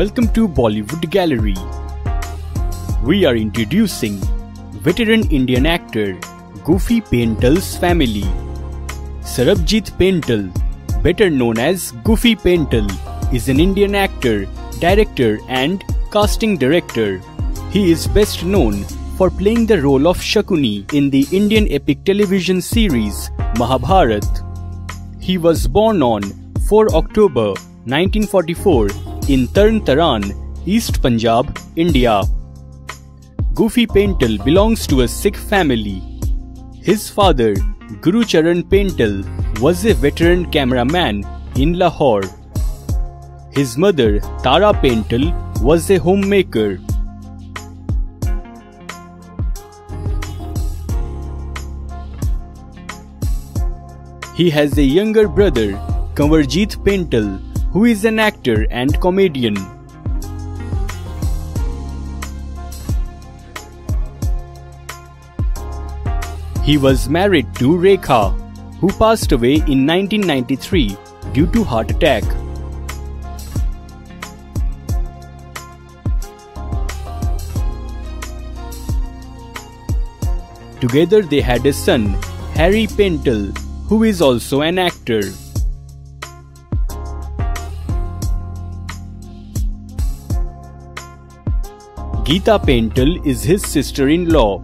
Welcome to Bollywood Gallery. We are introducing veteran Indian actor Gufi Paintal's family. Sarabjeet Paintal, better known as Gufi Paintal, is an Indian actor, director and casting director. He is best known for playing the role of Shakuni in the Indian epic television series Mahabharat. He was born on 4 October 1944 in Tarn Taran, East Punjab, India. Gufi Paintal belongs to a Sikh family. His father, Gurucharan Paintal, was a veteran cameraman in Lahore. His mother, Tara Paintal, was a homemaker. He has a younger brother, Kanwarjit Paintal, who is an actor and comedian. He was married to Rekha, who passed away in 1993 due to heart attack. Together they had a son, Harry Paintal, who is also an actor. Geeta Paintal is his sister-in-law.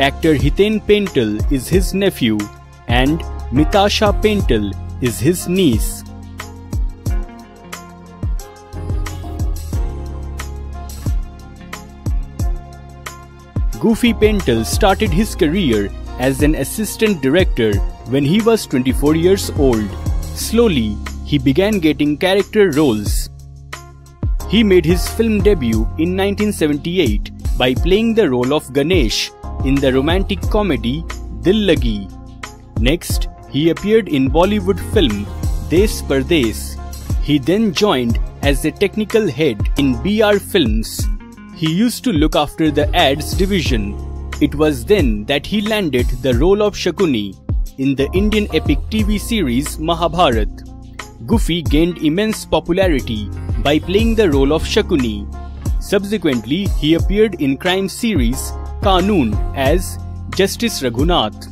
Actor Hiten Paintal is his nephew and Mitasha Paintal is his niece. Gufi Paintal started his career as an assistant director when he was 24 years old. Slowly, he began getting character roles. He made his film debut in 1978 by playing the role of Ganesh in the romantic comedy Dil Lagi. Next, he appeared in Bollywood film Des Pardes. He then joined as a technical head in BR Films. He used to look after the ads division. It was then that he landed the role of Shakuni in the Indian epic TV series Mahabharat. Gufi gained immense popularity by playing the role of Shakuni. Subsequently, he appeared in crime series Kanoon as Justice Raghunath.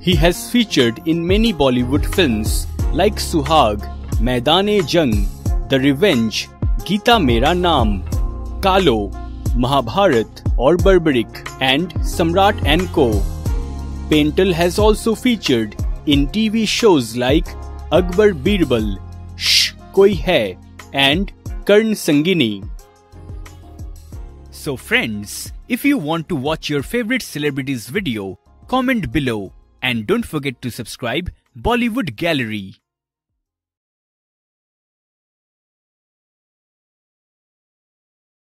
He has featured in many Bollywood films like Suhag, Maidan-e-Jung, The Revenge, Geeta Mera Naam, Kaalo, Mahabharat or Barbarik and Samrat and Co. Paintal has also featured in TV shows like Akbar Birbal, Shh Koi Hai and Karn Sangini. So friends, if you want to watch your favorite celebrities video, comment below and don't forget to subscribe Bollywood Gallery.